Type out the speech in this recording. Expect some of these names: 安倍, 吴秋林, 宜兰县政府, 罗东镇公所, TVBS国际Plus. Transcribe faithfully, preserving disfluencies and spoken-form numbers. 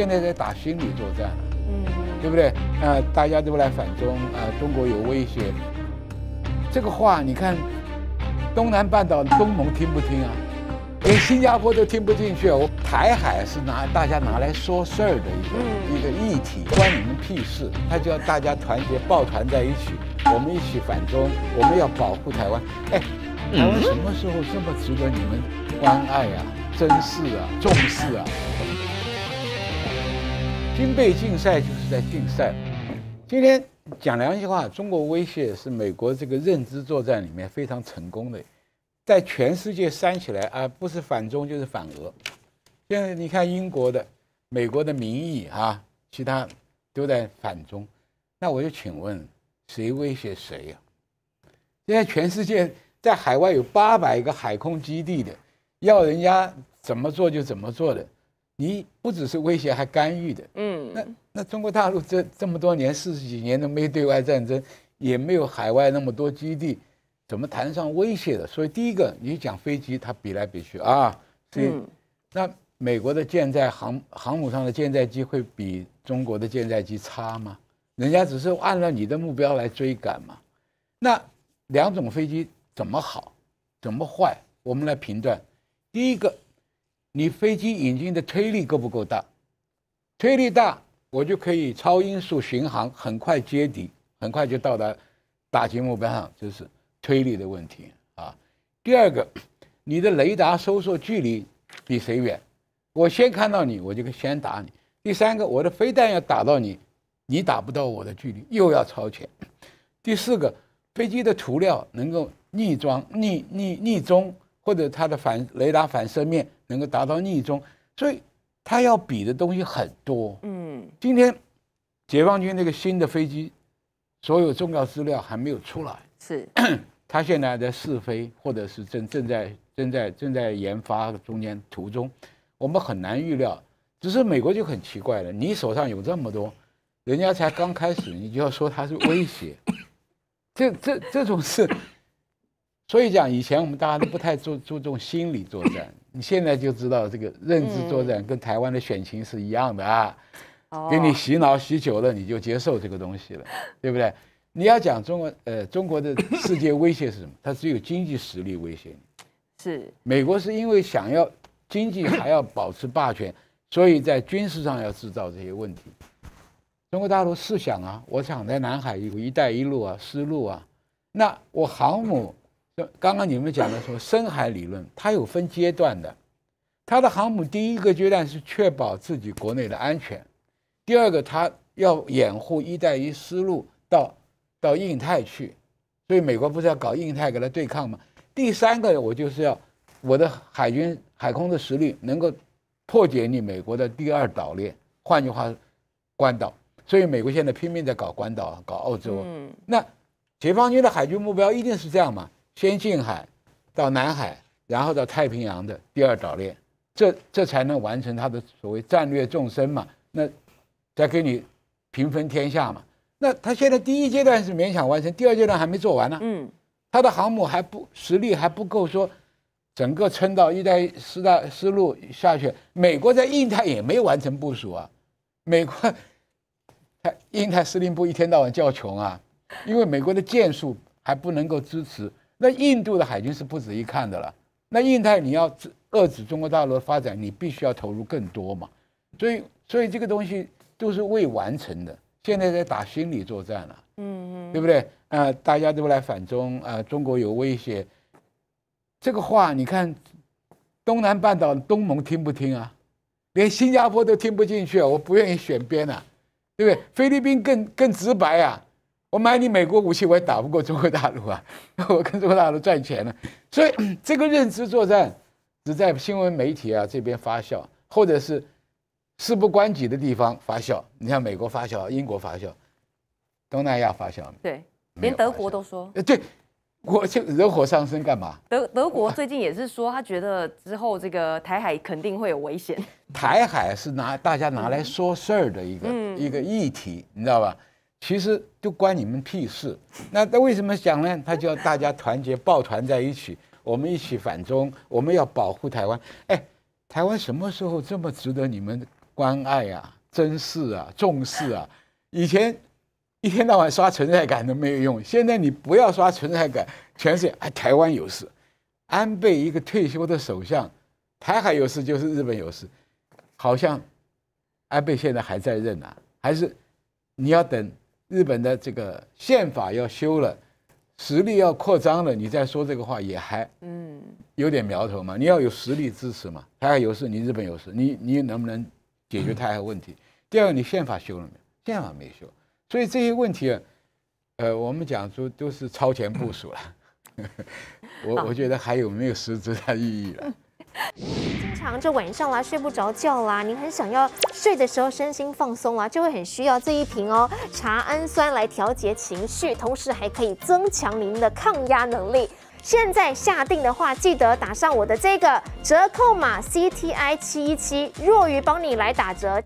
现在在打心理作战了，嗯，对不对？呃，大家都来反中，呃，中国有威胁，这个话你看，东南半岛东盟听不听啊？连新加坡都听不进去。我台海是拿大家拿来说事儿的一个、嗯、一个议题，关你们屁事！他就要大家团结抱团在一起，我们一起反中，我们要保护台湾。哎，台湾什么时候这么值得你们关爱呀、啊？ 珍视啊，重视啊！军备竞赛就是在竞赛。今天讲良心话，中国威胁是美国这个认知作战里面非常成功的，在全世界煽起来啊，不是反中就是反俄。现在你看英国的、美国的民意啊，其他都在反中，那我就请问，谁威胁谁呀、啊？现在全世界在海外有八百个海空基地的。 要人家怎么做就怎么做的，你不只是威胁，还干预的。嗯，那那中国大陆这这么多年四十几年都没对外战争，也没有海外那么多基地，怎么谈上威胁的？所以第一个，你讲飞机，它比来比去啊，所以、嗯、那美国的舰载航航母上的舰载机会比中国的舰载机差吗？人家只是按照你的目标来追赶嘛。那两种飞机怎么好，怎么坏，我们来评断。 第一个，你飞机引进的推力够不够大？推力大，我就可以超音速巡航，很快接敌，很快就到达打击目标上，就是推力的问题啊。第二个，你的雷达搜索距离比谁远，我先看到你，我就先打你。第三个，我的飞弹要打到你，你打不到我的距离，又要超前。第四个，飞机的涂料能够逆装、逆逆逆中。 或者它的反雷达反射面能够达到逆中，所以它要比的东西很多。嗯，今天解放军这个新的飞机，所有重要资料还没有出来，是它现在在试飞，或者是正正在正在正在研发中间途中，我们很难预料。只是美国就很奇怪了，你手上有这么多，人家才刚开始，你就要说它是威胁，这这这种事。 所以讲，以前我们大家都不太注注重心理作战，你现在就知道这个认知作战跟台湾的选情是一样的啊，给你洗脑洗久了，你就接受这个东西了，对不对？你要讲中国，呃，中国的世界威胁是什么？它只有经济实力威胁你。是。美国是因为想要经济还要保持霸权，所以在军事上要制造这些问题。中国大陆是想啊，我想在南海有一带一路啊、丝路啊，那我航母。 刚刚你们讲的说深海理论，它有分阶段的。它的航母第一个阶段是确保自己国内的安全，第二个它要掩护“一带一丝路”到到印太去，所以美国不是要搞印太跟它对抗吗？第三个我就是要我的海军海空的实力能够破解你美国的第二岛链，换句话，关岛。所以美国现在拼命在搞关岛、搞澳洲。嗯，那解放军的海军目标一定是这样嘛？ 先近海，到南海，然后到太平洋的第二岛链，这这才能完成它的所谓战略纵深嘛。那再给你平分天下嘛。那他现在第一阶段是勉强完成，第二阶段还没做完呢。嗯，他的航母还不实力还不够说，整个撑到一带一带丝路下去。美国在印太也没完成部署啊。美国，印太司令部一天到晚叫穷啊，因为美国的舰数还不能够支持。 那印度的海军是不止一看的了。那印太你要遏制中国大陆的发展，你必须要投入更多嘛。所以，所以这个东西都是未完成的，现在在打心理作战了、啊，嗯嗯，对不对？呃，大家都来反中，呃，中国有威胁，这个话你看，东南半岛东盟听不听啊？连新加坡都听不进去、啊，我不愿意选边啊，对不对？菲律宾更更直白啊。 我买你美国武器，我也打不过中国大陆啊！我跟中国大陆赚钱了，所以这个认知作战只在新闻媒体啊这边发酵，或者是事不关己的地方发酵。你像美国发酵，英国发酵，东南亚发酵，对，连德国都说，对，我就惹火上身干嘛？德德国最近也是说，他觉得之后这个台海肯定会有危险。台海是拿大家拿来说事儿的一个、嗯、一个议题，你知道吧？ 其实就关你们屁事。那那为什么讲呢？他就要大家团结抱团在一起，我们一起反中，我们要保护台湾。哎，台湾什么时候这么值得你们关爱啊、珍视啊、重视啊。以前一天到晚刷存在感都没有用，现在你不要刷存在感，全是哎台湾有事，安倍一个退休的首相，台海有事就是日本有事，好像安倍现在还在任啊，还是你要等日本的这个宪法要修了。 实力要扩张了，你再说这个话也还嗯有点苗头嘛。你要有实力支持嘛。台海有事，你日本有事，你你能不能解决台海问题？第二个，你宪法修了没有？宪法没修，所以这些问题啊，呃，我们讲说都是超前部署了。我我觉得还有没有实质的意义了？经常就晚上啦，睡不着觉啦，你很想要睡的时候身心放松啦，就会很需要这一瓶哦茶氨酸来调节情绪，同时还可以增强您的抗压能力。现在下定的话，记得打上我的这个折扣码 C T I 七一七，若愚帮你来打折。